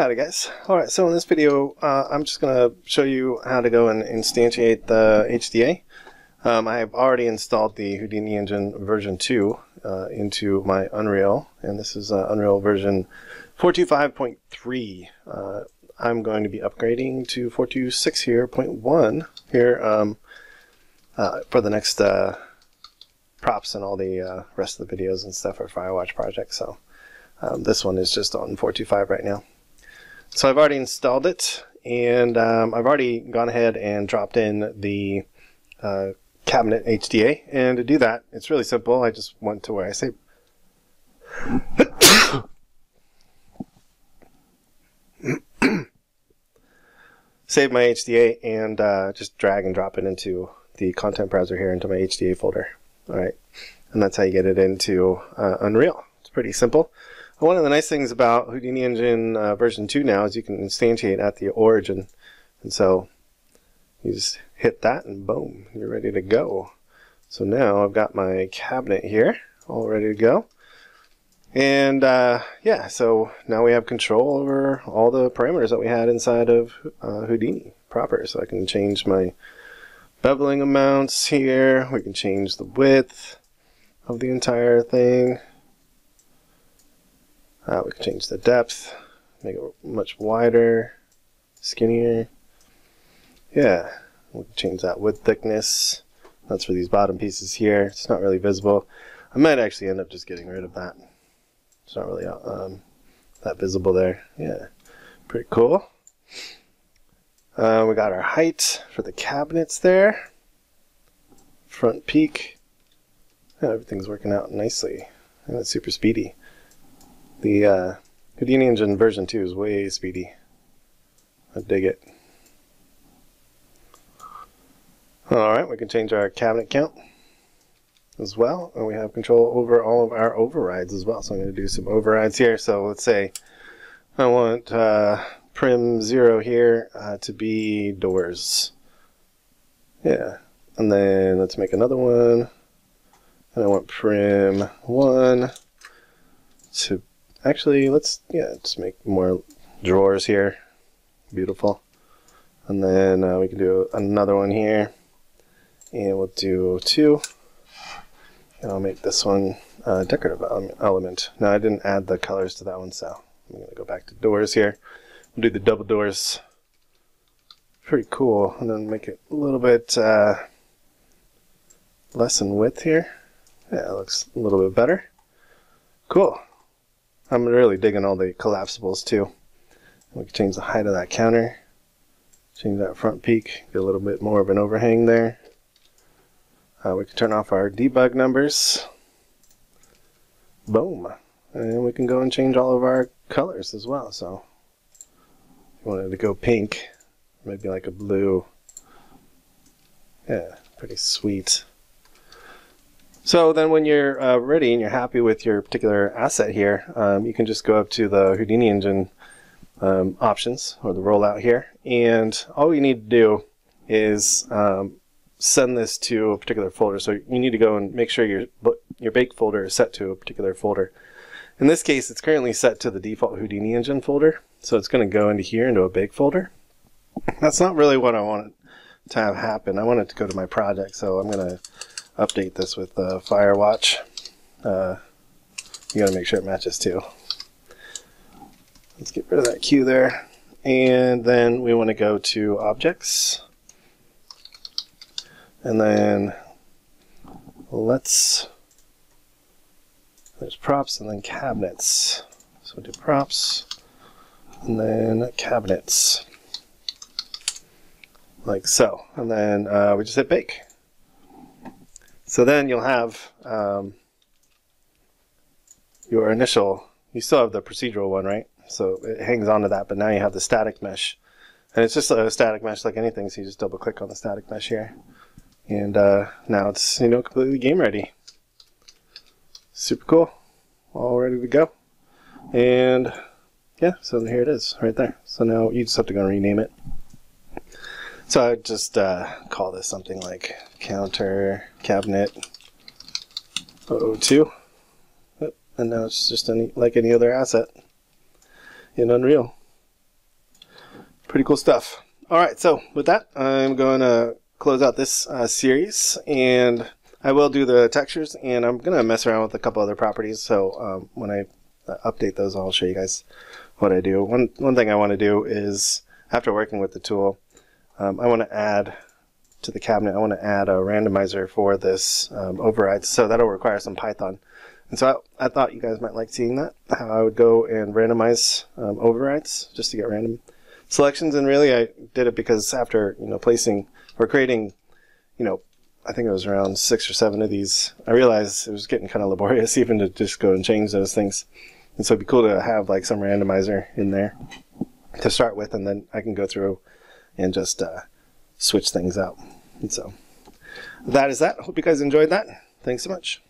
Hi guys. Alright, so in this video I'm just going to show you how to go and instantiate the HDA. I have already installed the Houdini Engine version 2 into my Unreal, and this is Unreal version 425.3. I'm going to be upgrading to 426 here, 0.1 here for the next props, and all the rest of the videos and stuff are Firewatch projects, so this one is just on 425 right now. So I've already installed it, and I've already gone ahead and dropped in the cabinet HDA. And to do that, it's really simple. I just went to where I say save my HDA, and just drag and drop it into the content browser here into my HDA folder. All right, and that's how you get it into Unreal. It's pretty simple. One of the nice things about Houdini Engine version 2 now is you can instantiate at the origin. And so you just hit that and boom, you're ready to go. So now I've got my cabinet here all ready to go. And yeah, so now we have control over all the parameters that we had inside of Houdini proper. So I can change my beveling amounts here. We can change the width of the entire thing. We can change the depth, make it much wider, skinnier. Yeah, we can change that width thickness. That's for these bottom pieces here. It's not really visible. I might actually end up just getting rid of that. It's not really that visible there. Yeah, pretty cool. We got our height for the cabinets there. Front peak. Yeah, everything's working out nicely. And it's super speedy. The Houdini Engine version 2 is way speedy. I dig it. Alright, we can change our cabinet count as well. And we have control over all of our overrides as well. So I'm going to do some overrides here. So let's say I want prim 0 here to be doors. Yeah. And then let's make another one. And I want prim 1 to be... Actually, let's, yeah, just make more drawers here. Beautiful. And then we can do another one here. And we'll do 2. And I'll make this one a decorative element. Now, I didn't add the colors to that one, so I'm going to go back to doors here. We'll do the double doors. Pretty cool. And then make it a little bit less in width here. Yeah, it looks a little bit better. Cool. I'm really digging all the collapsibles too. We can change the height of that counter, change that front peak, get a little bit more of an overhang there. We can turn off our debug numbers. Boom. And we can go and change all of our colors as well. So if you wanted to go pink, maybe like a blue. Yeah, pretty sweet. So then when you're ready and you're happy with your particular asset here, you can just go up to the Houdini Engine options, or the rollout here, and all you need to do is send this to a particular folder. So you need to go and make sure your bake folder is set to a particular folder. In this case, it's currently set to the default Houdini Engine folder, so it's going to go into here, into a bake folder. That's not really what I want to have happen. I want it to go to my project, so I'm going to update this with Firewatch. You gotta make sure it matches too. Let's get rid of that queue there. And then we want to go to objects. And then let's, there's props and then cabinets. So we'll do props and then cabinets. Like so. And then we just hit bake. So then you'll have your initial, you still have the procedural one, right? So it hangs on to that, but now you have the static mesh. And it's just a static mesh like anything, so you just double click on the static mesh here. And now it's, you know, completely game ready. Super cool, all ready to go. And yeah, so here it is right there. So now you just have to go and rename it. So I would just call this something like counter cabinet 002. And now it's just like any other asset in Unreal. pretty cool stuff. All right, so with that, I'm going to close out this series, and I will do the textures, and I'm going to mess around with a couple other properties. So when I update those, I'll show you guys what I do. One thing I want to do is, after working with the tool, I want to add to the cabinet, I want to add a randomizer for this override. So that'll require some Python. And so I thought you guys might like seeing that, how I would go and randomize overrides just to get random selections. And really I did it because after, placing or creating, I think it was around 6 or 7 of these, I realized it was getting kind of laborious even to just go and change those things. And so it'd be cool to have like some randomizer in there to start with, and then I can go through and just switch things out. And so that is that. Hope you guys enjoyed that. Thanks so much.